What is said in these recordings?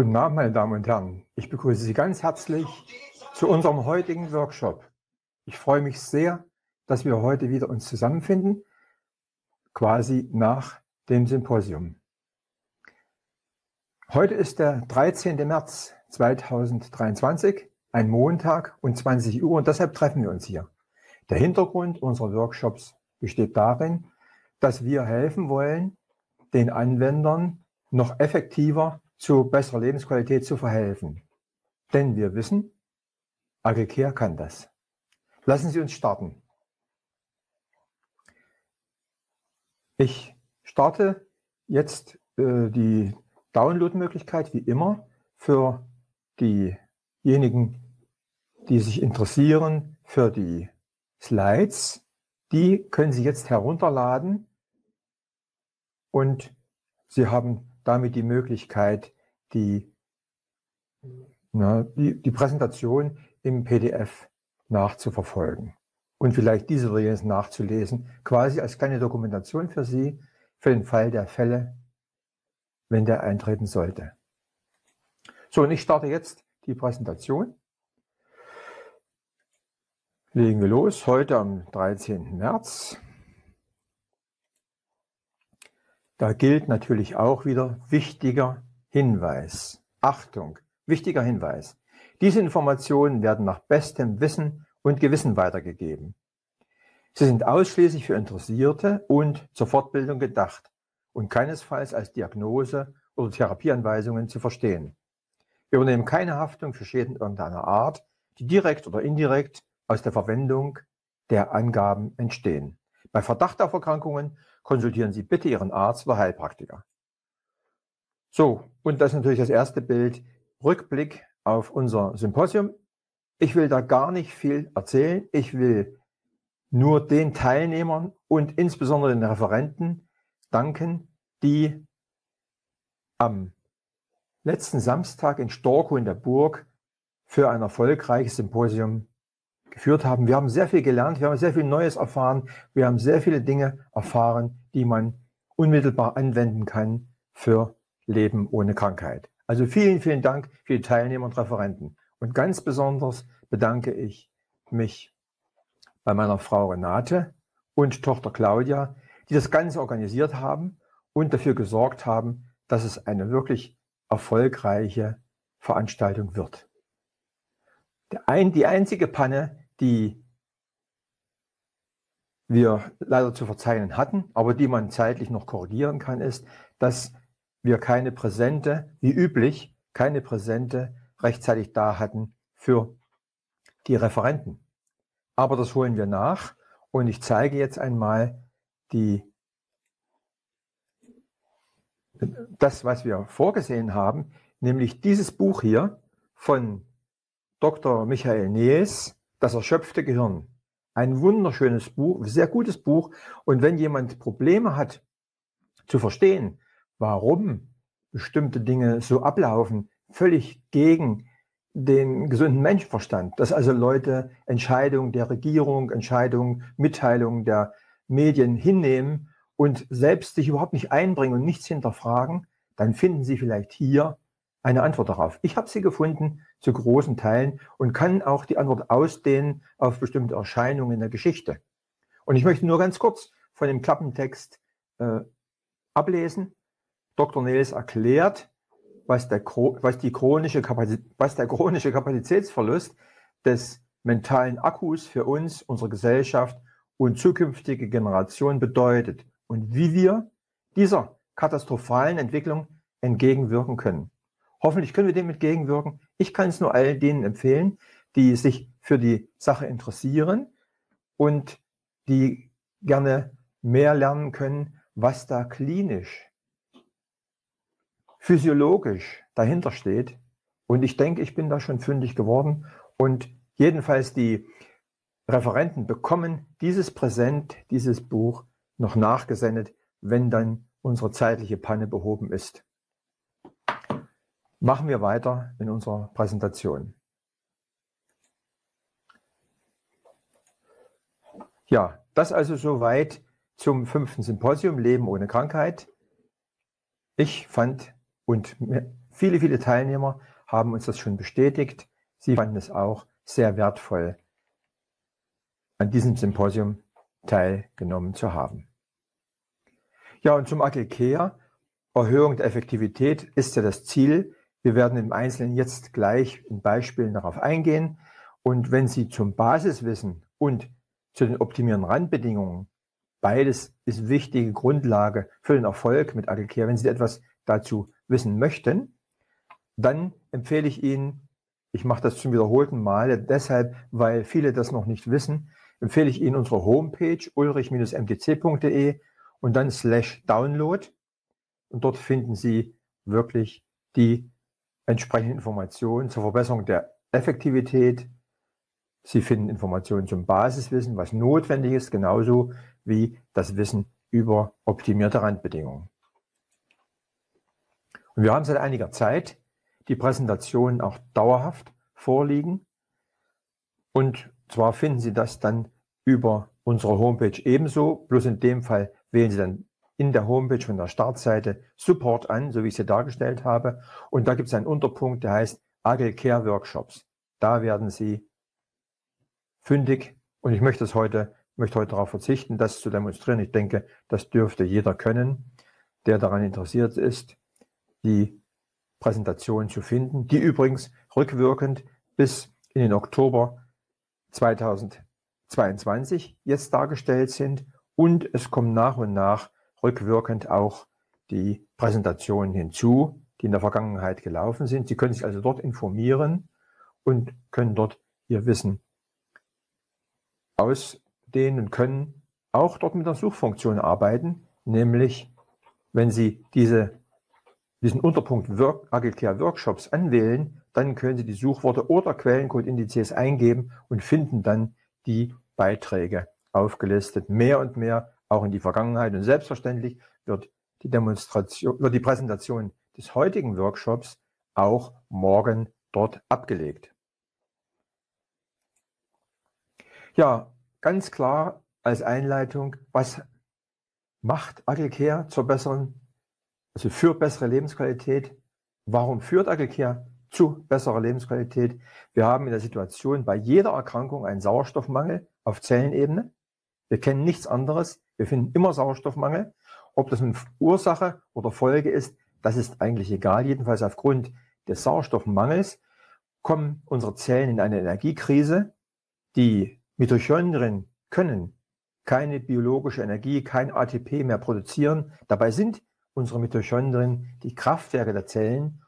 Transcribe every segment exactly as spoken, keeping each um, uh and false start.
Guten Abend, meine Damen und Herren. Ich begrüße Sie ganz herzlich zu unserem heutigen Workshop. Ich freue mich sehr, dass wir heute wieder uns zusammenfinden, quasi nach dem Symposium. Heute ist der dreizehnte März zweitausenddreiundzwanzig, ein Montag um zwanzig Uhr, und deshalb treffen wir uns hier. Der Hintergrund unserer Workshops besteht darin, dass wir helfen wollen, den Anwendern noch effektiver zu besserer Lebensqualität zu verhelfen. Denn wir wissen, Agilcare kann das. Lassen Sie uns starten. Ich starte jetzt äh, die Download-Möglichkeit, wie immer, für diejenigen, die sich interessieren für die Slides. Die können Sie jetzt herunterladen und Sie haben damit die Möglichkeit, die, na, die, die Präsentation im P D F nachzuverfolgen und vielleicht diese Varianten nachzulesen, quasi als kleine Dokumentation für Sie, für den Fall der Fälle, wenn der eintreten sollte. So, und ich starte jetzt die Präsentation. Legen wir los, heute am dreizehnten März. Da gilt natürlich auch wieder wichtiger Hinweis. Achtung, wichtiger Hinweis. Diese Informationen werden nach bestem Wissen und Gewissen weitergegeben. Sie sind ausschließlich für Interessierte und zur Fortbildung gedacht und keinesfalls als Diagnose oder Therapieanweisungen zu verstehen. Wir übernehmen keine Haftung für Schäden irgendeiner Art, die direkt oder indirekt aus der Verwendung der Angaben entstehen. Bei Verdacht auf Erkrankungen konsultieren Sie bitte Ihren Arzt oder Heilpraktiker. So, und das ist natürlich das erste Bild, Rückblick auf unser Symposium. Ich will da gar nicht viel erzählen. Ich will nur den Teilnehmern und insbesondere den Referenten danken, die am letzten Samstag in Storkow in der Burg für ein erfolgreiches Symposium geführt haben. Wir haben sehr viel gelernt, wir haben sehr viel Neues erfahren, wir haben sehr viele Dinge erfahren, die man unmittelbar anwenden kann für Leben ohne Krankheit. Also vielen, vielen Dank für die Teilnehmer und Referenten. Und ganz besonders bedanke ich mich bei meiner Frau Renate und Tochter Claudia, die das Ganze organisiert haben und dafür gesorgt haben, dass es eine wirklich erfolgreiche Veranstaltung wird. Die einzige Panne, die wir leider zu verzeichnen hatten, aber die man zeitlich noch korrigieren kann, ist, dass wir keine Präsente, wie üblich, keine Präsente rechtzeitig da hatten für die Referenten. Aber das holen wir nach und ich zeige jetzt einmal die, das, was wir vorgesehen haben, nämlich dieses Buch hier von Doktor Michael Nees, Das erschöpfte Gehirn. Ein wunderschönes Buch, sehr gutes Buch. Und wenn jemand Probleme hat zu verstehen, warum bestimmte Dinge so ablaufen, völlig gegen den gesunden Menschenverstand, dass also Leute Entscheidungen der Regierung, Entscheidungen, Mitteilungen der Medien hinnehmen und selbst sich überhaupt nicht einbringen und nichts hinterfragen, dann finden Sie vielleicht hier eine Antwort darauf. Ich habe sie gefunden zu großen Teilen und kann auch die Antwort ausdehnen auf bestimmte Erscheinungen in der Geschichte. Und ich möchte nur ganz kurz von dem Klappentext äh, ablesen. Doktor Nils erklärt, was der, was, die chronische was der chronische Kapazitätsverlust des mentalen Akkus für uns, unsere Gesellschaft und zukünftige Generationen bedeutet und wie wir dieser katastrophalen Entwicklung entgegenwirken können. Hoffentlich können wir dem entgegenwirken. Ich kann es nur all denen empfehlen, die sich für die Sache interessieren und die gerne mehr lernen können, was da klinisch, physiologisch dahinter steht. Und ich denke, ich bin da schon fündig geworden. Und jedenfalls die Referenten bekommen dieses Präsent, dieses Buch noch nachgesendet, wenn dann unsere zeitliche Panne behoben ist. Machen wir weiter in unserer Präsentation. Ja, das also soweit zum fünften Symposium Leben ohne Krankheit. Ich fand und Viele, viele Teilnehmer haben uns das schon bestätigt. Sie fanden es auch sehr wertvoll, an diesem Symposium teilgenommen zu haben. Ja, und zum Agilcare, Erhöhung der Effektivität ist ja das Ziel. Wir werden im Einzelnen jetzt gleich in Beispielen darauf eingehen. Und wenn Sie zum Basiswissen und zu den optimierenden Randbedingungen, beides ist wichtige Grundlage für den Erfolg mit Agilcare, wenn Sie etwas dazu wissen möchten, dann empfehle ich Ihnen, ich mache das zum wiederholten Male, deshalb, weil viele das noch nicht wissen, empfehle ich Ihnen unsere Homepage ullrich minus m t c punkt de und dann slash download. Und dort finden Sie wirklich die entsprechenden Informationen zur Verbesserung der Effektivität. Sie finden Informationen zum Basiswissen, was notwendig ist, genauso wie das Wissen über optimierte Randbedingungen. Und wir haben seit einiger Zeit die Präsentationen auch dauerhaft vorliegen. Und zwar finden Sie das dann über unsere Homepage ebenso, bloß in dem Fall wählen Sie dann in der Homepage von der Startseite Support an, so wie ich sie dargestellt habe. Und da gibt es einen Unterpunkt, der heißt Agilcare Workshops. Da werden Sie fündig. Und ich möchte es heute, möchte heute darauf verzichten, das zu demonstrieren. Ich denke, das dürfte jeder können, der daran interessiert ist, die Präsentation zu finden, die übrigens rückwirkend bis in den Oktober zweitausendzweiundzwanzig jetzt dargestellt sind. Und es kommen nach und nach rückwirkend auch die Präsentationen hinzu, die in der Vergangenheit gelaufen sind. Sie können sich also dort informieren und können dort Ihr Wissen ausdehnen und können auch dort mit der Suchfunktion arbeiten, nämlich wenn Sie diese, diesen Unterpunkt Agilcare Workshops anwählen, dann können Sie die Suchworte oder Quellencode-Indizes eingeben und finden dann die Beiträge aufgelistet, mehr und mehr auch in die Vergangenheit. Und selbstverständlich wird die Demonstration, wird die Präsentation des heutigen Workshops auch morgen dort abgelegt. Ja, ganz klar als Einleitung, was macht Agilcare zur besseren, also für bessere Lebensqualität? Warum führt Agilcare zu besserer Lebensqualität? Wir haben in der Situation bei jeder Erkrankung einen Sauerstoffmangel auf Zellenebene. Wir kennen nichts anderes. Wir finden immer Sauerstoffmangel. Ob das nun Ursache oder Folge ist, das ist eigentlich egal. Jedenfalls aufgrund des Sauerstoffmangels kommen unsere Zellen in eine Energiekrise. Die Mitochondrien können keine biologische Energie, kein A T P mehr produzieren. Dabei sind unsere Mitochondrien die Kraftwerke der Zellen.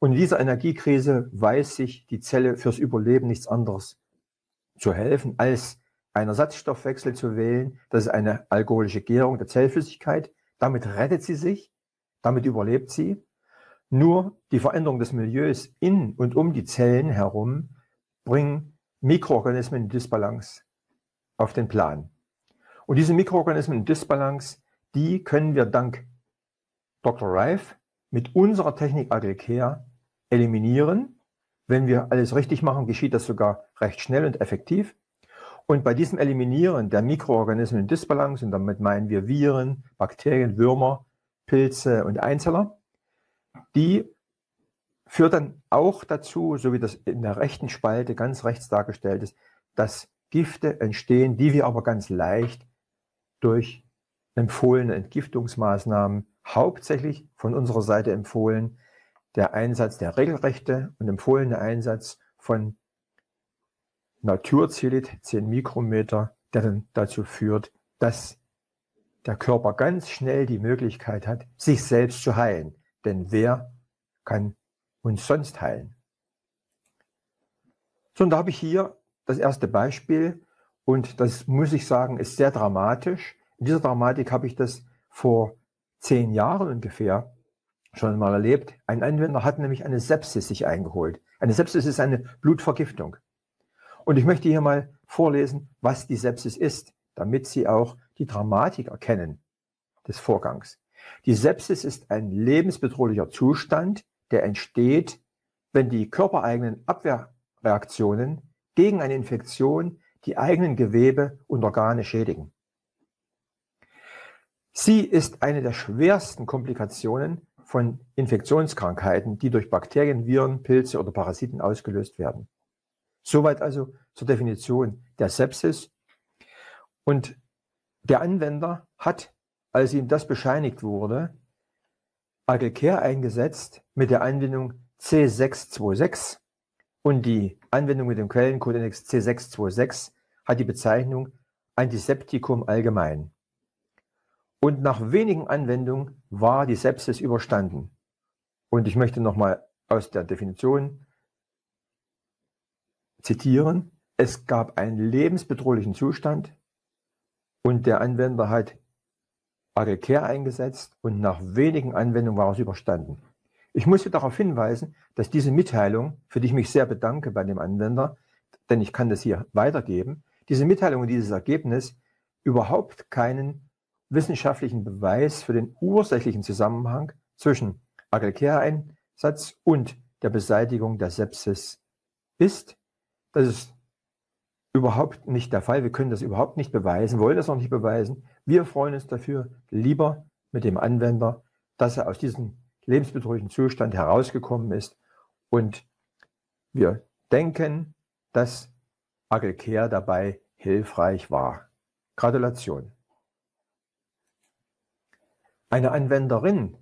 Und in dieser Energiekrise weiß sich die Zelle fürs Überleben nichts anderes zu helfen, als einen Ersatzstoffwechsel zu wählen. Das ist eine alkoholische Gärung der Zellflüssigkeit. Damit rettet sie sich, damit überlebt sie. Nur die Veränderung des Milieus in und um die Zellen herum bringen Mikroorganismen in Disbalance auf den Plan. Und diese Mikroorganismen in Disbalance, die können wir dank Doktor Reif mit unserer Technik Agilcare eliminieren. Wenn wir alles richtig machen, geschieht das sogar recht schnell und effektiv. Und bei diesem Eliminieren der Mikroorganismen in Disbalance, und damit meinen wir Viren, Bakterien, Würmer, Pilze und Einzeller, die führt dann auch dazu, so wie das in der rechten Spalte ganz rechts dargestellt ist, dass Gifte entstehen, die wir aber ganz leicht durch empfohlene Entgiftungsmaßnahmen, hauptsächlich von unserer Seite empfohlen, der Einsatz, der regelrechte und empfohlene Einsatz von Naturzilit zehn Mikrometer, der dann dazu führt, dass der Körper ganz schnell die Möglichkeit hat, sich selbst zu heilen. Denn wer kann uns sonst heilen? So, und da habe ich hier das erste Beispiel und das, muss ich sagen, ist sehr dramatisch. In dieser Dramatik habe ich das vor zehn Jahren ungefähr schon mal erlebt. Ein Anwender hat nämlich eine Sepsis sich eingeholt. Eine Sepsis ist eine Blutvergiftung. Und ich möchte hier mal vorlesen, was die Sepsis ist, damit Sie auch die Dramatik erkennen des Vorgangs. Die Sepsis ist ein lebensbedrohlicher Zustand, der entsteht, wenn die körpereigenen Abwehrreaktionen gegen eine Infektion die eigenen Gewebe und Organe schädigen. Sie ist eine der schwersten Komplikationen von Infektionskrankheiten, die durch Bakterien, Viren, Pilze oder Parasiten ausgelöst werden. Soweit also zur Definition der Sepsis. Und der Anwender hat, als ihm das bescheinigt wurde, Agelcare eingesetzt mit der Anwendung C sechs zwei sechs und die Anwendung mit dem Quellencodex C sechs zwei sechs hat die Bezeichnung Antiseptikum allgemein. Und nach wenigen Anwendungen war die Sepsis überstanden. Und ich möchte nochmal aus der Definition zitieren. Es gab einen lebensbedrohlichen Zustand und der Anwender hat Agelcare eingesetzt und nach wenigen Anwendungen war es überstanden. Ich muss darauf hinweisen, dass diese Mitteilung, für die ich mich sehr bedanke bei dem Anwender, denn ich kann das hier weitergeben, diese Mitteilung und dieses Ergebnis überhaupt keinen wissenschaftlichen Beweis für den ursächlichen Zusammenhang zwischen Agelcare-Einsatz und der Beseitigung der Sepsis ist. Das ist überhaupt nicht der Fall. Wir können das überhaupt nicht beweisen, wollen das auch nicht beweisen. Wir freuen uns dafür lieber mit dem Anwender, dass er aus diesem lebensbedrohlichen Zustand herausgekommen ist. Und wir denken, dass Agelcare dabei hilfreich war. Gratulation. Eine Anwenderin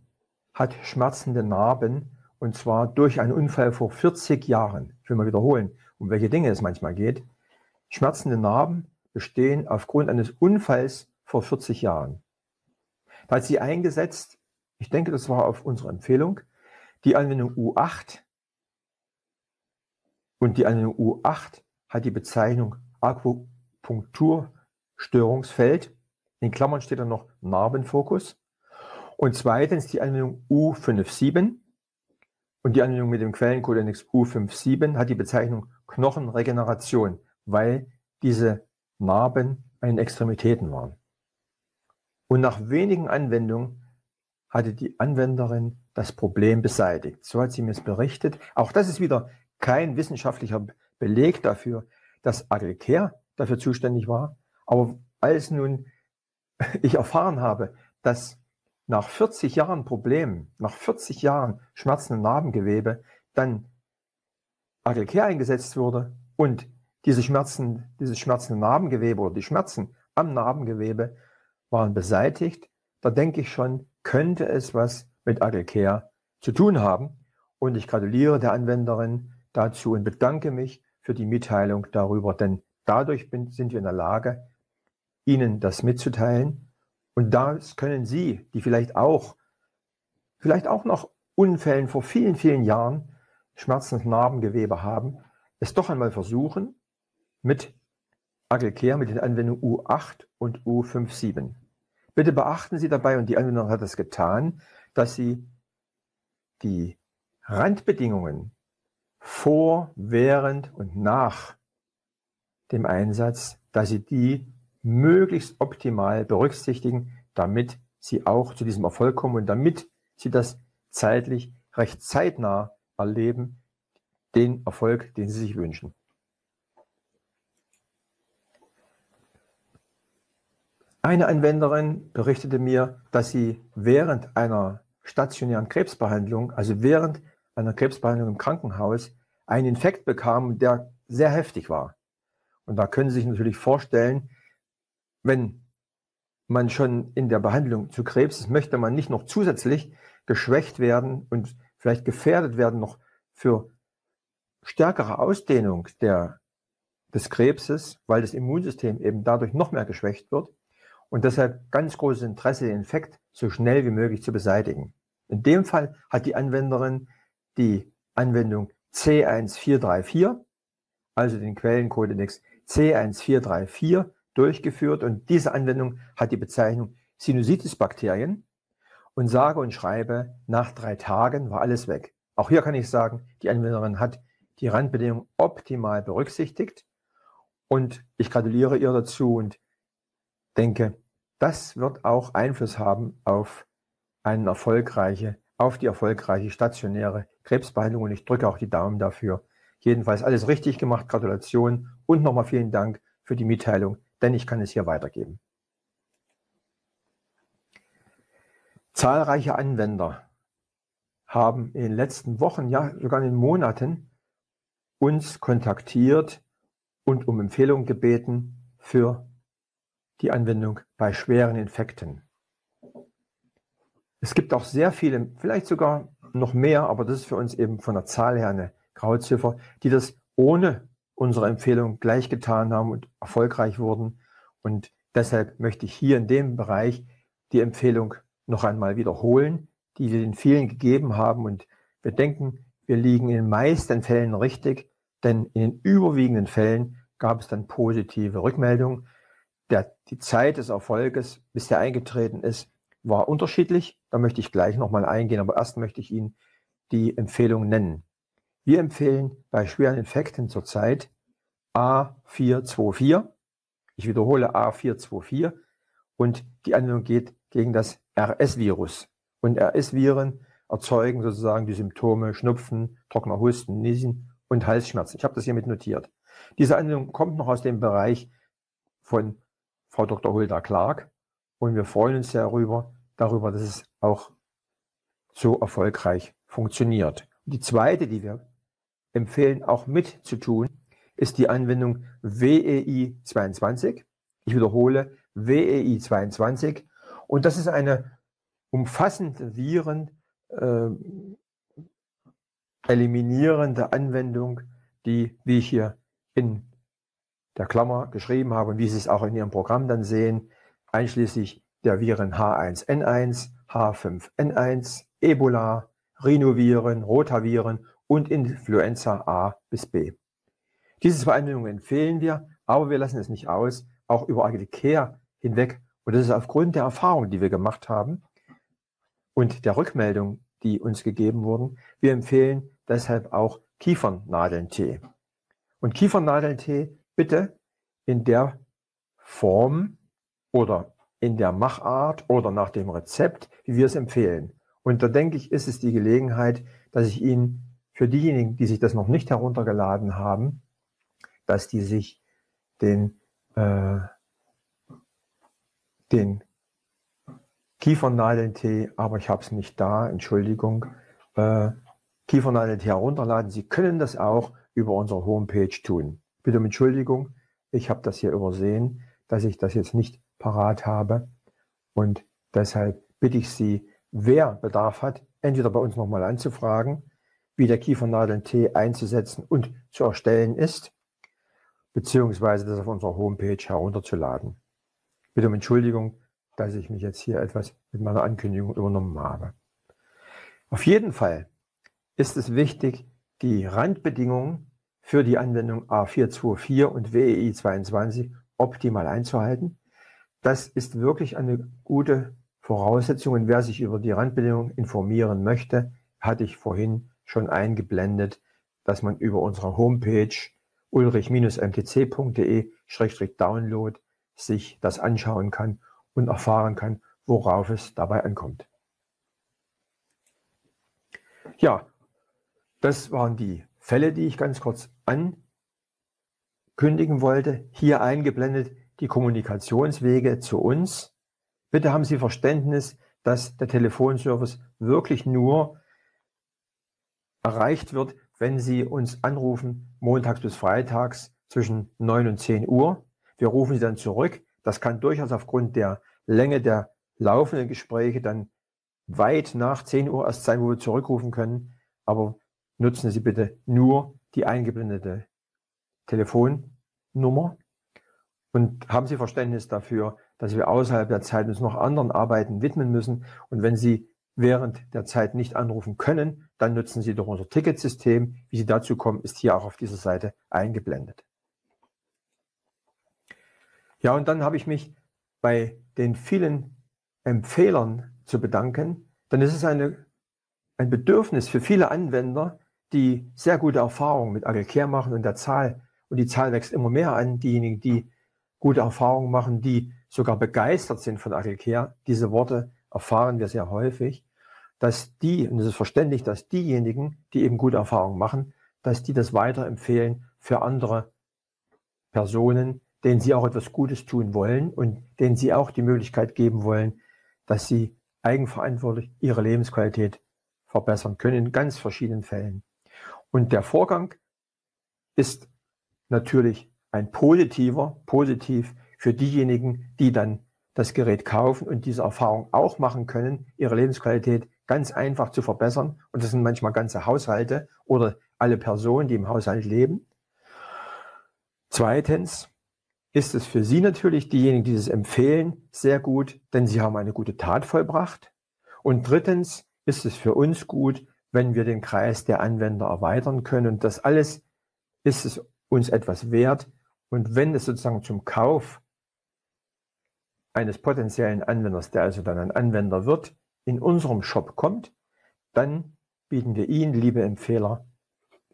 hat schmerzende Narben, und zwar durch einen Unfall vor vierzig Jahren. Ich will mal wiederholen, um welche Dinge es manchmal geht. Schmerzende Narben bestehen aufgrund eines Unfalls vor vierzig Jahren. Da hat sie eingesetzt, ich denke, das war auf unsere Empfehlung, die Anwendung U acht. Und die Anwendung U acht hat die Bezeichnung Akupunkturstörungsfeld. In Klammern steht dann noch Narbenfokus. Und zweitens die Anwendung U fünf sieben und die Anwendung mit dem Quellencodex U fünf sieben hat die Bezeichnung Knochenregeneration, weil diese Narben an den Extremitäten waren. Und nach wenigen Anwendungen hatte die Anwenderin das Problem beseitigt. So hat sie mir es berichtet. Auch das ist wieder kein wissenschaftlicher Beleg dafür, dass Agelcare dafür zuständig war. Aber als nun ich erfahren habe, dass nach vierzig Jahren Problemen, nach vierzig Jahren schmerzenden Narbengewebe, dann Agelcare eingesetzt wurde und diese Schmerzen, dieses schmerzende Narbengewebe oder die Schmerzen am Narbengewebe waren beseitigt, da denke ich schon, könnte es was mit Agelcare zu tun haben. Und ich gratuliere der Anwenderin dazu und bedanke mich für die Mitteilung darüber, denn dadurch sind wir in der Lage, Ihnen das mitzuteilen. Und das können Sie, die vielleicht auch, vielleicht auch nach Unfällen vor vielen, vielen Jahren schmerzendes Narbengewebe haben, es doch einmal versuchen mit Agelcare, mit den Anwendungen U acht und U fünf sieben. Bitte beachten Sie dabei, und die Anwenderin hat das getan, dass sie die Randbedingungen vor, während und nach dem Einsatz, dass sie die möglichst optimal berücksichtigen, damit sie auch zu diesem Erfolg kommen und damit sie das zeitlich recht zeitnah erleben, den Erfolg, den sie sich wünschen. Eine Anwenderin berichtete mir, dass sie während einer stationären Krebsbehandlung, also während einer Krebsbehandlung im Krankenhaus, einen Infekt bekam, der sehr heftig war. Und da können Sie sich natürlich vorstellen, wenn man schon in der Behandlung zu Krebs ist, möchte man nicht noch zusätzlich geschwächt werden und vielleicht gefährdet werden noch für stärkere Ausdehnung der, des Krebses, weil das Immunsystem eben dadurch noch mehr geschwächt wird. Und deshalb ganz großes Interesse, den Infekt so schnell wie möglich zu beseitigen. In dem Fall hat die Anwenderin die Anwendung C eins vier drei vier, also den Quellencodex C eins vier drei vier, durchgeführt, und diese Anwendung hat die Bezeichnung Sinusitis-Bakterien, und sage und schreibe, nach drei Tagen war alles weg. Auch hier kann ich sagen, die Anwenderin hat die Randbedingungen optimal berücksichtigt und ich gratuliere ihr dazu und denke, das wird auch Einfluss haben auf, eine erfolgreiche, auf die erfolgreiche stationäre Krebsbehandlung und ich drücke auch die Daumen dafür. Jedenfalls alles richtig gemacht, Gratulation und nochmal vielen Dank für die Mitteilung, denn ich kann es hier weitergeben. Zahlreiche Anwender haben in den letzten Wochen, ja sogar in den Monaten, uns kontaktiert und um Empfehlungen gebeten für die Anwendung bei schweren Infekten. Es gibt auch sehr viele, vielleicht sogar noch mehr, aber das ist für uns eben von der Zahl her eine Grauziffer, die das ohne unsere Empfehlung gleich getan haben und erfolgreich wurden. Und deshalb möchte ich hier in dem Bereich die Empfehlung noch einmal wiederholen, die wir den vielen gegeben haben. Und wir denken, wir liegen in den meisten Fällen richtig, denn in den überwiegenden Fällen gab es dann positive Rückmeldungen. Der, die Zeit des Erfolges, bis der eingetreten ist, war unterschiedlich. Da möchte ich gleich nochmal eingehen, aber erst möchte ich Ihnen die Empfehlung nennen. Wir empfehlen bei schweren Infekten zurzeit A vier zwei vier. Ich wiederhole A vier zwei vier und die Anwendung geht gegen das R S Virus. Und R S Viren erzeugen sozusagen die Symptome Schnupfen, trockener Husten, Niesen und Halsschmerzen. Ich habe das hiermit notiert. Diese Anwendung kommt noch aus dem Bereich von Frau Doktor Hulda Clark und wir freuen uns darüber, darüber, dass es auch so erfolgreich funktioniert. Die zweite, die wir empfehlen, auch mit zu tun, ist die Anwendung W E I zweiundzwanzig. Ich wiederhole, W E I zweiundzwanzig. Und das ist eine umfassende Viren äh, eliminierende Anwendung, die, wie ich hier in der Klammer geschrieben habe und wie Sie es auch in Ihrem Programm dann sehen, einschließlich der Viren H eins N eins, H fünf N eins, Ebola, Rhinoviren, Rotaviren und Influenza A bis B. Diese zwei Anwendungen empfehlen wir, aber wir lassen es nicht aus, auch über Agilcare hinweg. Und das ist aufgrund der Erfahrung, die wir gemacht haben und der Rückmeldung, die uns gegeben wurden. Wir empfehlen deshalb auch Kiefernnadeln-Tee. Und Kiefernnadeln-Tee bitte in der Form oder in der Machart oder nach dem Rezept, wie wir es empfehlen. Und da denke ich, ist es die Gelegenheit, dass ich Ihnen für diejenigen, die sich das noch nicht heruntergeladen haben, dass die sich den, äh, den Kiefernnadelntee, aber ich habe es nicht da, Entschuldigung, äh, Kiefernnadelntee herunterladen. Sie können das auch über unsere Homepage tun. Bitte um Entschuldigung, ich habe das hier übersehen, dass ich das jetzt nicht parat habe. Und deshalb bitte ich Sie, wer Bedarf hat, entweder bei uns nochmal anzufragen, wie der Kiefernnadelntee einzusetzen und zu erstellen ist, beziehungsweise das auf unserer Homepage herunterzuladen. Bitte um Entschuldigung, dass ich mich jetzt hier etwas mit meiner Ankündigung übernommen habe. Auf jeden Fall ist es wichtig, die Randbedingungen für die Anwendung A vier zwei vier und W E I zweiundzwanzig optimal einzuhalten. Das ist wirklich eine gute Voraussetzungen, wer sich über die Randbedingungen informieren möchte, hatte ich vorhin schon eingeblendet, dass man über unsere Homepage ullrich minus m t c punkt de slash download sich das anschauen kann und erfahren kann, worauf es dabei ankommt. Ja, das waren die Fälle, die ich ganz kurz ankündigen wollte. Hier eingeblendet die Kommunikationswege zu uns. Bitte haben Sie Verständnis, dass der Telefonservice wirklich nur erreicht wird, wenn Sie uns anrufen, montags bis freitags zwischen neun und zehn Uhr. Wir rufen Sie dann zurück. Das kann durchaus aufgrund der Länge der laufenden Gespräche dann weit nach zehn Uhr erst sein, wo wir zurückrufen können. Aber nutzen Sie bitte nur die eingeblendete Telefonnummer und haben Sie Verständnis dafür, dass wir außerhalb der Zeit uns noch anderen Arbeiten widmen müssen. Und wenn Sie während der Zeit nicht anrufen können, dann nutzen Sie doch unser Ticketsystem. Wie Sie dazu kommen, ist hier auch auf dieser Seite eingeblendet. Ja, und dann habe ich mich bei den vielen Empfehlern zu bedanken, denn es ist eine, ein Bedürfnis für viele Anwender, die sehr gute Erfahrungen mit Agilcare machen und der Zahl, und die Zahl wächst immer mehr an, diejenigen, die gute Erfahrungen machen, die sogar begeistert sind von Agilcare. Diese Worte erfahren wir sehr häufig, dass die, und es ist verständlich, dass diejenigen, die eben gute Erfahrungen machen, dass die das weiterempfehlen für andere Personen, denen sie auch etwas Gutes tun wollen und denen sie auch die Möglichkeit geben wollen, dass sie eigenverantwortlich ihre Lebensqualität verbessern können in ganz verschiedenen Fällen. Und der Vorgang ist natürlich ein positiver, positiv für diejenigen, die dann das Gerät kaufen und diese Erfahrung auch machen können, ihre Lebensqualität ganz einfach zu verbessern. Und das sind manchmal ganze Haushalte oder alle Personen, die im Haushalt leben. Zweitens ist es für Sie natürlich, diejenigen, die es empfehlen, sehr gut, denn Sie haben eine gute Tat vollbracht. Und drittens ist es für uns gut, wenn wir den Kreis der Anwender erweitern können. Und das alles ist es uns etwas wert. Und wenn es sozusagen zum Kauf eines potenziellen Anwenders, der also dann ein Anwender wird, in unserem Shop kommt, dann bieten wir Ihnen, liebe Empfehler,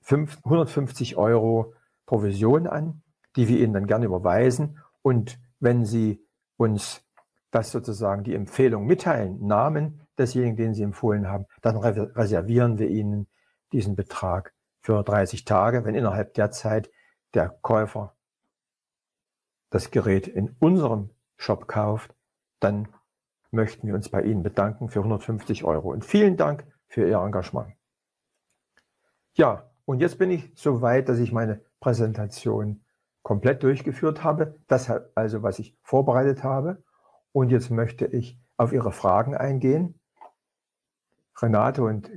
hundertfünfzig Euro Provision an, die wir Ihnen dann gerne überweisen. Und wenn Sie uns das sozusagen die Empfehlung mitteilen, Namen desjenigen, den Sie empfohlen haben, dann reservieren wir Ihnen diesen Betrag für dreißig Tage, wenn innerhalb der Zeit der Käufer das Gerät in unserem Shop kauft, dann möchten wir uns bei Ihnen bedanken für hundertfünfzig Euro. Und vielen Dank für Ihr Engagement. Ja, und jetzt bin ich so weit, dass ich meine Präsentation komplett durchgeführt habe. Das also, was ich vorbereitet habe. Und jetzt möchte ich auf Ihre Fragen eingehen. Renate und